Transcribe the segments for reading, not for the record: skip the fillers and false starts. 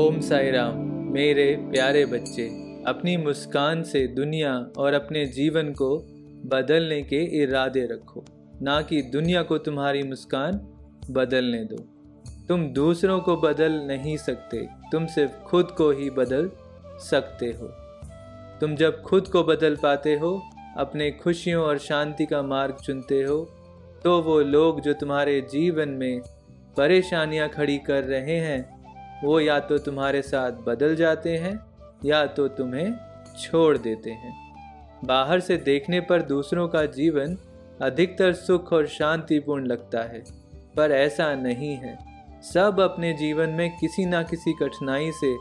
ओम साई राम। मेरे प्यारे बच्चे, अपनी मुस्कान से दुनिया और अपने जीवन को बदलने के इरादे रखो, ना कि दुनिया को तुम्हारी मुस्कान बदलने दो। तुम दूसरों को बदल नहीं सकते, तुम सिर्फ खुद को ही बदल सकते हो। तुम जब खुद को बदल पाते हो, अपने खुशियों और शांति का मार्ग चुनते हो, तो वो लोग जो तुम्हारे जीवन में परेशानियां खड़ी कर रहे हैं, वो या तो तुम्हारे साथ बदल जाते हैं या तो तुम्हें छोड़ देते हैं। बाहर से देखने पर दूसरों का जीवन अधिकतर सुख और शांतिपूर्ण लगता है, पर ऐसा नहीं है। सब अपने जीवन में किसी ना किसी कठिनाई से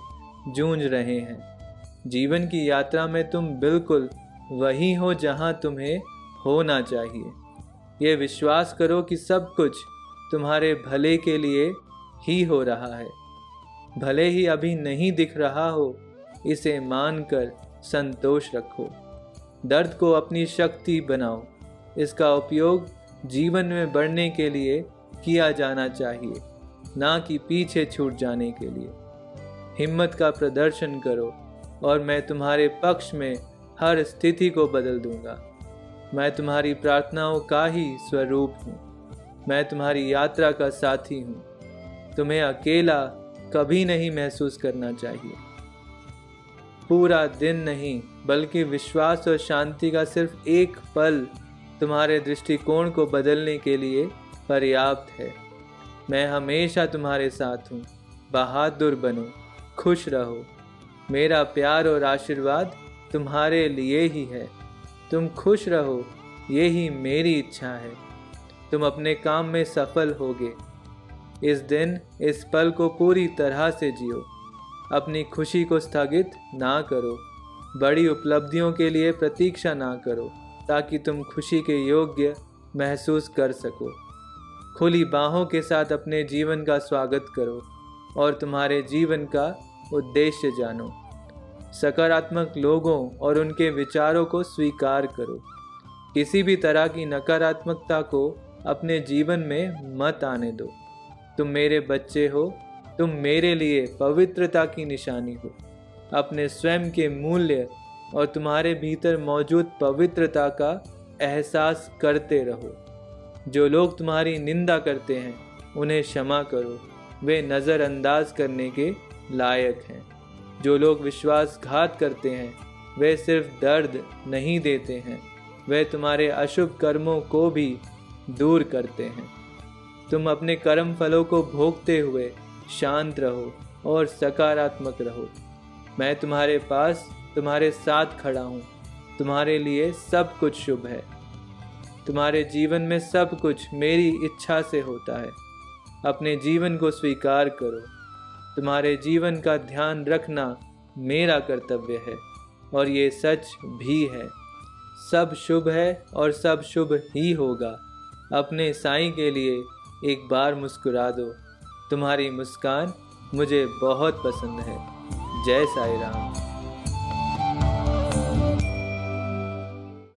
जूझ रहे हैं। जीवन की यात्रा में तुम बिल्कुल वही हो जहां तुम्हें होना चाहिए। ये विश्वास करो कि सब कुछ तुम्हारे भले के लिए ही हो रहा है। भले ही अभी नहीं दिख रहा हो, इसे मानकर संतोष रखो। दर्द को अपनी शक्ति बनाओ। इसका उपयोग जीवन में बढ़ने के लिए किया जाना चाहिए, ना कि पीछे छूट जाने के लिए। हिम्मत का प्रदर्शन करो और मैं तुम्हारे पक्ष में हर स्थिति को बदल दूंगा। मैं तुम्हारी प्रार्थनाओं का ही स्वरूप हूँ। मैं तुम्हारी यात्रा का साथी हूँ। तुम्हें अकेला कभी नहीं महसूस करना चाहिए। पूरा दिन नहीं, बल्कि विश्वास और शांति का सिर्फ एक पल तुम्हारे दृष्टिकोण को बदलने के लिए पर्याप्त है। मैं हमेशा तुम्हारे साथ हूँ। बहादुर बनो, खुश रहो। मेरा प्यार और आशीर्वाद तुम्हारे लिए ही है। तुम खुश रहो, यही मेरी इच्छा है। तुम अपने काम में सफल होगे। इस दिन, इस पल को पूरी तरह से जियो। अपनी खुशी को स्थगित ना करो। बड़ी उपलब्धियों के लिए प्रतीक्षा ना करो, ताकि तुम खुशी के योग्य महसूस कर सको। खुली बाहों के साथ अपने जीवन का स्वागत करो और तुम्हारे जीवन का उद्देश्य जानो। सकारात्मक लोगों और उनके विचारों को स्वीकार करो। किसी भी तरह की नकारात्मकता को अपने जीवन में मत आने दो। तुम मेरे बच्चे हो। तुम मेरे लिए पवित्रता की निशानी हो। अपने स्वयं के मूल्य और तुम्हारे भीतर मौजूद पवित्रता का एहसास करते रहो। जो लोग तुम्हारी निंदा करते हैं, उन्हें क्षमा करो, वे नज़रअंदाज करने के लायक हैं। जो लोग विश्वासघात करते हैं, वे सिर्फ दर्द नहीं देते हैं, वे तुम्हारे अशुभ कर्मों को भी दूर करते हैं। तुम अपने कर्म फलों को भोगते हुए शांत रहो और सकारात्मक रहो। मैं तुम्हारे पास, तुम्हारे साथ खड़ा हूँ। तुम्हारे लिए सब कुछ शुभ है। तुम्हारे जीवन में सब कुछ मेरी इच्छा से होता है। अपने जीवन को स्वीकार करो। तुम्हारे जीवन का ध्यान रखना मेरा कर्तव्य है, और ये सच भी है। सब शुभ है और सब शुभ ही होगा। अपने साईं के लिए एक बार मुस्कुरा दो। तुम्हारी मुस्कान मुझे बहुत पसंद है। जय साईं राम।